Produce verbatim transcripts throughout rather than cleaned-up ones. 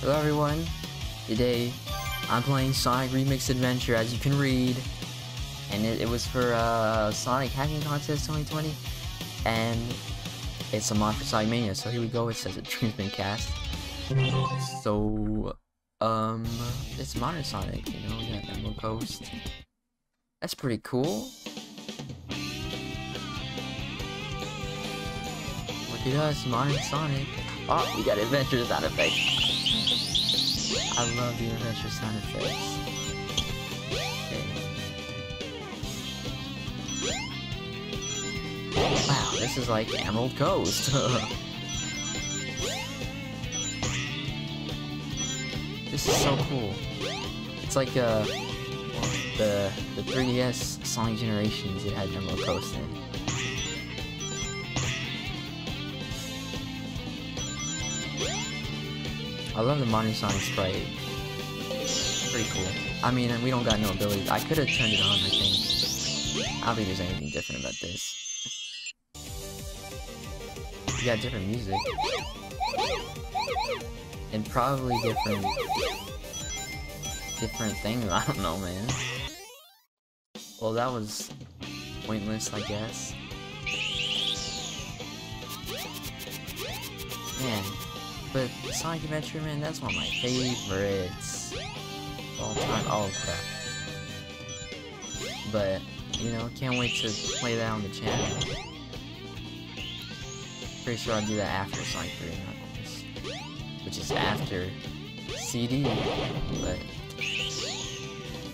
Hello everyone, today I'm playing Sonic Remix Adventure, as you can read, and it, it was for uh, Sonic Hacking Contest twenty twenty, and it's a mod for Sonic Mania, so here we go. It says a dream's been cast. So, um, it's Modern Sonic, you know, we got Emerald Coast. That's pretty cool. Look at us, Modern Sonic. Oh, we got Adventure Sound Effect. I love the Adventure Sound Effects. Okay. Wow, this is like Emerald Coast. This is so cool. It's like uh, the the three D S Sonic Generations. It had Emerald Coast in it. I love the Modern Sonic sprite. Pretty cool. I mean, we don't got no abilities. I could have turned it on, I think. I don't think there's anything different about this. We got different music. And probably different... Different things, I don't know, man. Well, that was pointless, I guess. Man. But Sonic Adventure, man, that's one of my favorites of all time. Oh crap! But you know, can't wait to play that on the channel. Pretty sure I'll do that after Sonic three Knuckles, which is after C D. But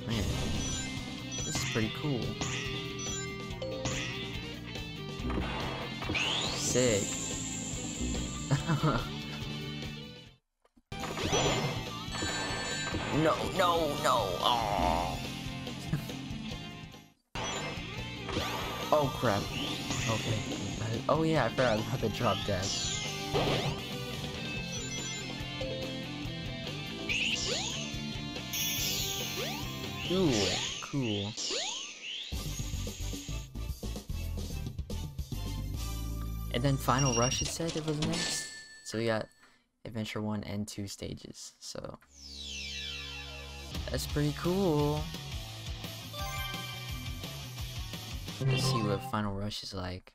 man, this is pretty cool. Sick. No, no, no, oh. Oh crap. Okay. Oh yeah, I forgot about the drop dash. Ooh, cool. And then Final Rush, it said it was next. So we got Adventure one and two stages, so... That's pretty cool. Let's see what Final Rush is like.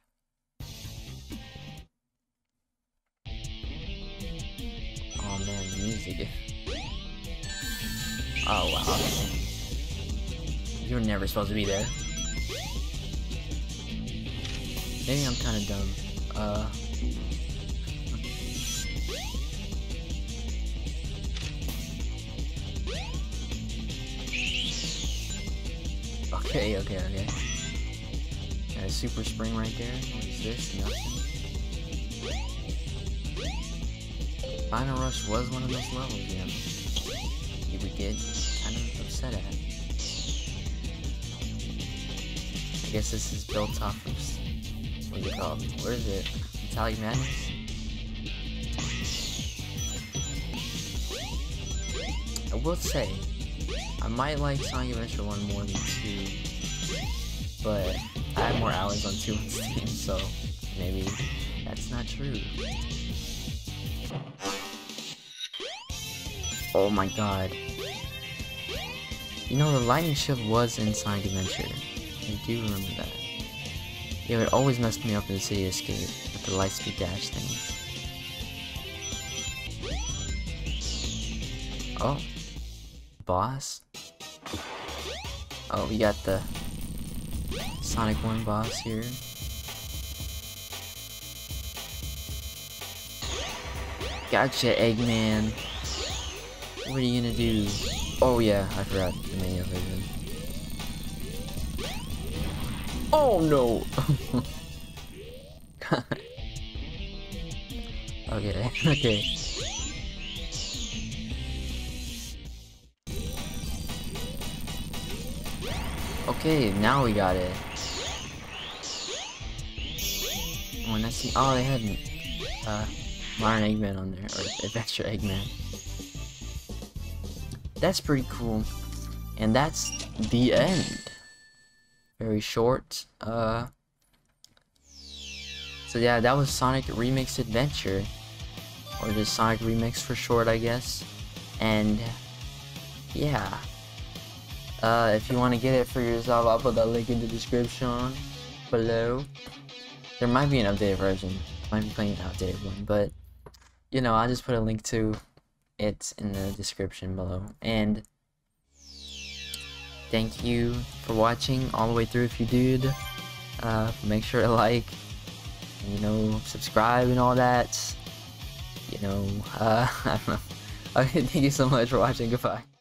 Oh man, the music. Oh wow. You're never supposed to be there. Maybe I'm kinda dumb. Uh... Okay, okay, okay. Got a super spring right there. What is this? Nothing. Final Rush was one of those levels, you know. You would get kind of upset at. I guess this is built off of... What do you call it? Where is it? Metallic Madness? I will say... I might like Sonic Adventure one more than two, but I have more hours on two on Steam, so maybe that's not true. Oh my god. You know, the lightning shift was in Sonic Adventure. I do remember that. It would always mess me up in the City Escape with the Lightspeed Dash thing. Oh. Boss? Oh, we got the Sonic one boss here. Gotcha, Eggman. What are you gonna do? Oh yeah, I forgot the Mania version. Oh no! Okay, okay. Okay, now we got it. When I see, oh, they had uh, Modern Eggman on there, or Adventure Eggman. That's pretty cool. And that's the end. Very short. Uh. So yeah, that was Sonic Remix Adventure, or just Sonic Remix for short, I guess. And yeah, uh, if you want to get it for yourself, I'll put that link in the description below. There might be an updated version. Might be playing an outdated one, but you know, I'll just put a link to it in the description below. And thank you for watching all the way through. If you did, uh, make sure to like, you know, subscribe and all that. You know, uh, I don't know. Okay, thank you so much for watching. Goodbye.